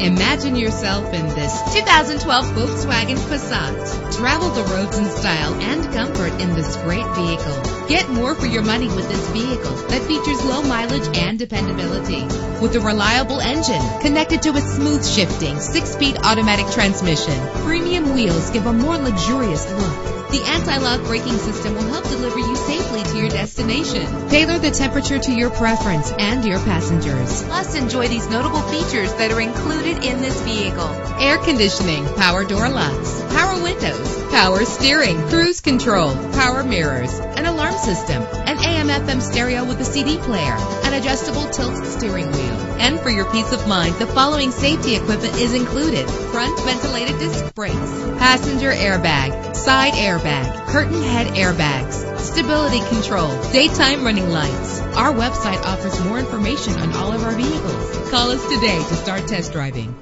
Imagine yourself in this 2012 Volkswagen Passat. Travel the roads in style and comfort in this great vehicle. Get more for your money with this vehicle that features low mileage and dependability. With a reliable engine connected to a smooth shifting 6-speed automatic transmission, premium wheels give a more luxurious look. The anti-lock braking system will help deliver you safely to your destination. Tailor the temperature to your preference and your passengers. Plus, enjoy these notable features that are included in this vehicle: air conditioning, power door locks, power windows, power steering, cruise control, power mirrors, an alarm system, an AM/FM stereo with a CD player, an adjustable tilt steering wheel. And for your peace of mind, the following safety equipment is included: front ventilated disc brakes, passenger airbag, side airbag, curtain head airbags, stability control, daytime running lights. Our website offers more information on all of our vehicles. Call us today to start test driving.